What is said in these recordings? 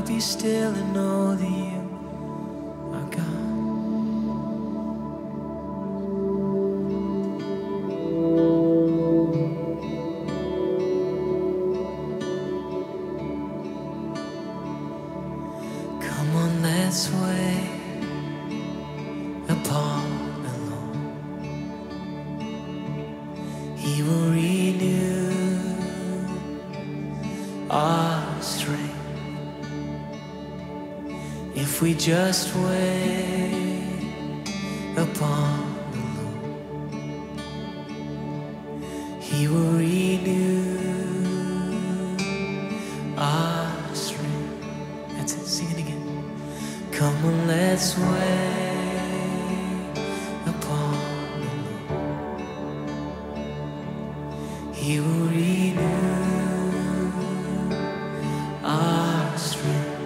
will be still and know that you are God. Come on, let's wait upon the Lord. He will renew our strength if we just wait upon the Lord. He will renew our strength. That's it, sing it again. Come on, let's wait upon the Lord. He will renew our strength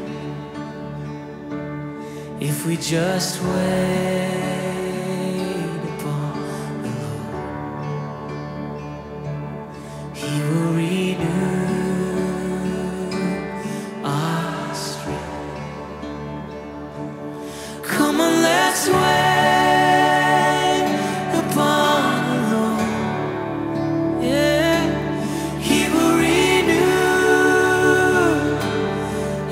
if we just wait upon the Lord. He will renew our strength. Come on, let's wait upon the Lord. Yeah, He will renew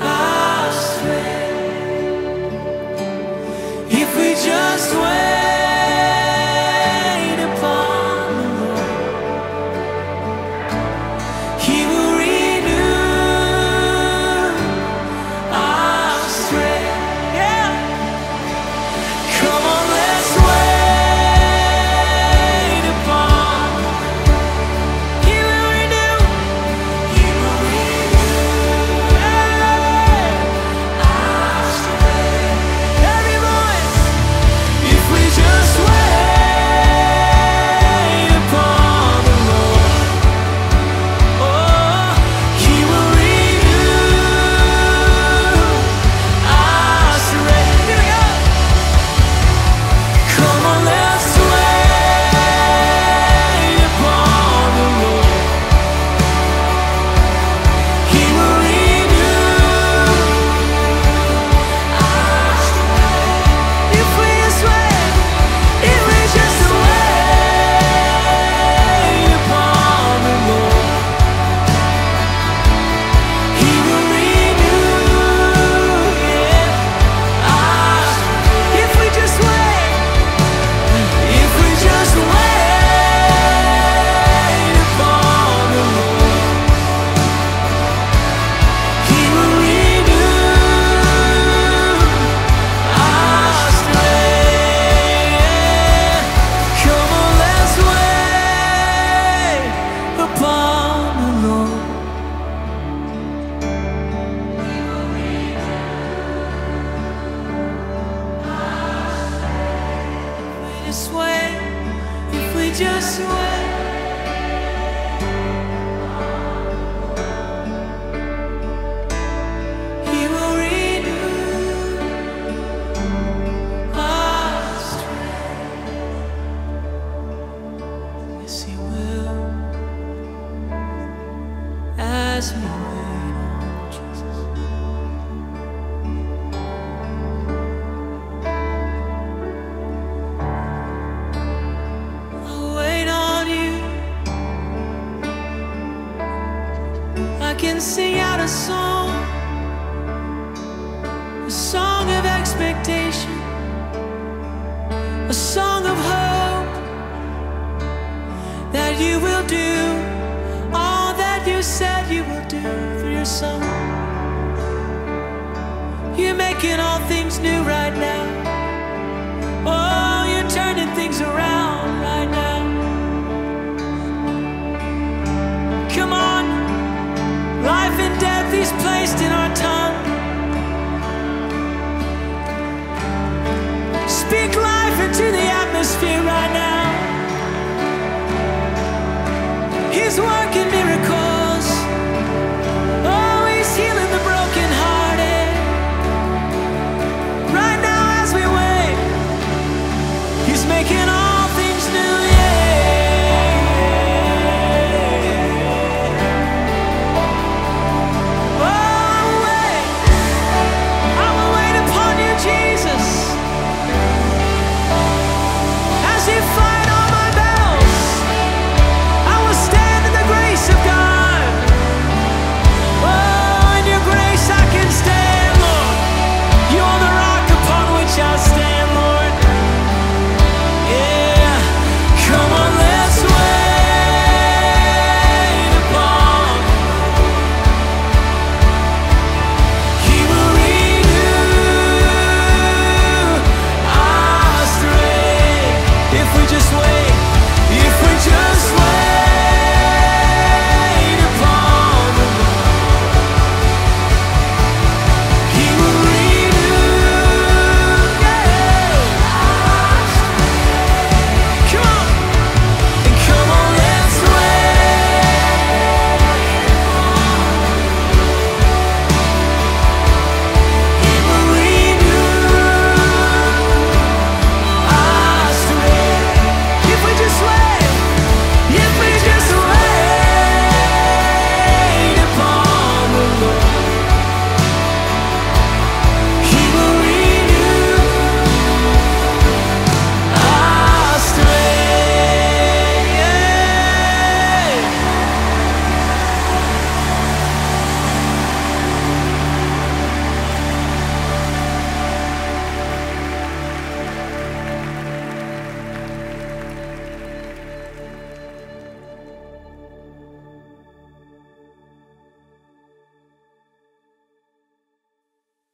our strength if we just wait upon the Lord. He will renew our strength. Yeah. Come on, let's wait upon the Lord. He will renew. He will renew our strength. Everyone. If we just wait upon the Lord, oh, He will renew our strength. Here we go. Come on, let's wait upon the Lord. He will renew our strength. If we just wait, if we just wait upon the Lord, He will renew, yeah, our strength. If we just wait, if we just wait upon the Lord, He will renew our strength. Come on, let's wait upon the Lord. He will renew our strength. We just wait, if we just wait. He will renew our strength. Yes, He will. As we wait on Jesus. I'll wait on you. I can sing out a song, a song of expectation, a song of hope that you will do all that you said you will do through your Son. You're making all things new right now. Oh, you're turning things around right now. Come on, life and death is placed in our tongue. Speak life into the atmosphere right now. He's working.